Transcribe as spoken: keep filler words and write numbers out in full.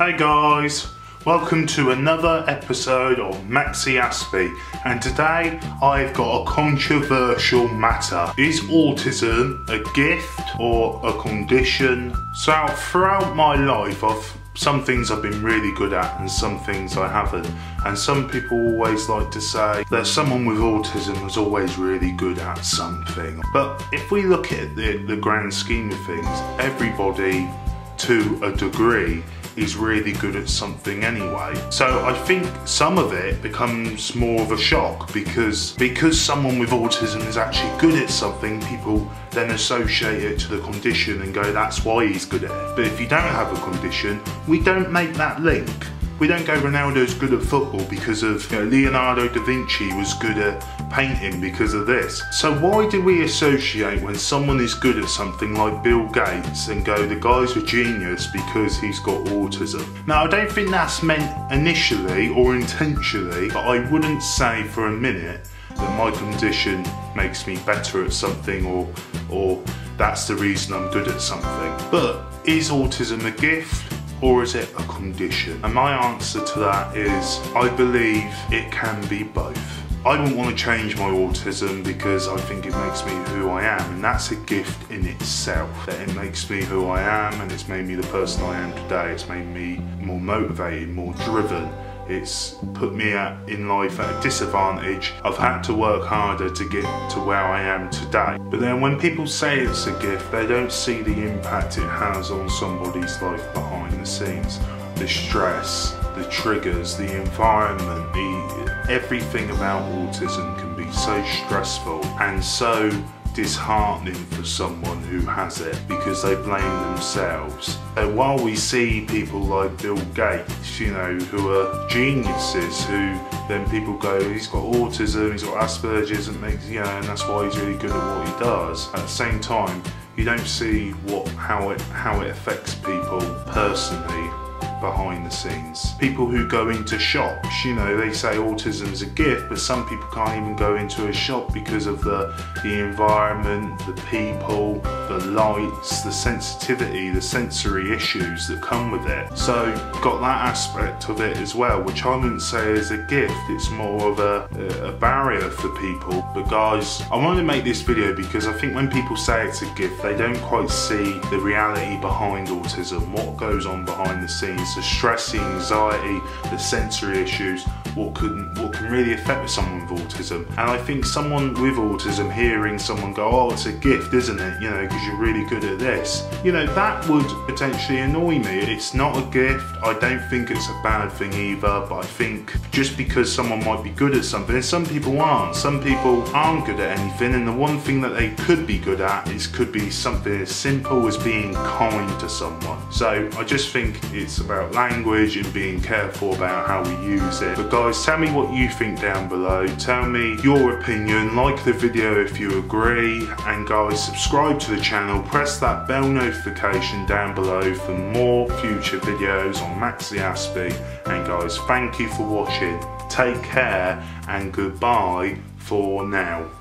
Hey guys, welcome to another episode of Maxi Aspie, and today I've got a controversial matter. Is autism a gift or a condition? So throughout my life I've some things I've been really good at and some things I haven't. And some people always like to say that someone with autism was always really good at something. But if we look at the, the grand scheme of things, everybody to a degree is really good at something anyway. So I think some of it becomes more of a shock because because someone with autism is actually good at something, people then associate it to the condition and go, that's why he's good at it. But if you don't have a condition, we don't make that link. We don't go, Ronaldo's good at football because of, you know, Leonardo da Vinci was good at painting because of this. So why do we associate when someone is good at something like Bill Gates and go, the guy's a genius because he's got autism? Now, I don't think that's meant initially or intentionally, but I wouldn't say for a minute that my condition makes me better at something or, or that's the reason I'm good at something. But is autism a gift? Or is it a condition? And my answer to that is, I believe it can be both. I wouldn't want to change my autism because I think it makes me who I am, and that's a gift in itself. That it makes me who I am, and it's made me the person I am today. It's made me more motivated, more driven. It's put me at, in life at a disadvantage. I've had to work harder to get to where I am today. But then when people say it's a gift, they don't see the impact it has on somebody's life behind the scenes. The stress, the triggers, the environment, the, everything about autism can be so stressful and so disheartening for someone who has it because they blame themselves. And while we see people like Bill Gates, you know, who are geniuses, who then people go, he's got autism, he's got Asperger's, and makes, you know, and that's why he's really good at what he does. At the same time, you don't see what how it how it affects people personally behind the scenes. People who go into shops, you know, they say autism is a gift, but some people can't even go into a shop because of the, the environment, the people, the lights, the sensitivity, the sensory issues that come with it. So you've got that aspect of it as well, which I wouldn't say is a gift, it's more of a, a barrier for people. But guys, I wanted to make this video because I think when people say it's a gift, they don't quite see the reality behind autism, what goes on behind the scenes, the stress, the anxiety, the sensory issues, what can, what can really affect someone with autism. And I think someone with autism hearing someone go, oh, it's a gift, isn't it, you know, because you're really good at this, you know, that would potentially annoy me. It's not a gift. I don't think it's a bad thing either, but I think just because someone might be good at something, and some people aren't, some people aren't good at anything, and the one thing that they could be good at is could be something as simple as being kind to someone. So I just think it's about language and being careful about how we use it. But guys, tell me what you think down below. Tell me your opinion, like the video if you agree, and guys, subscribe to the channel, press that bell notification down below for more future videos on Maxi Aspie. And guys, thank you for watching, take care, and goodbye for now.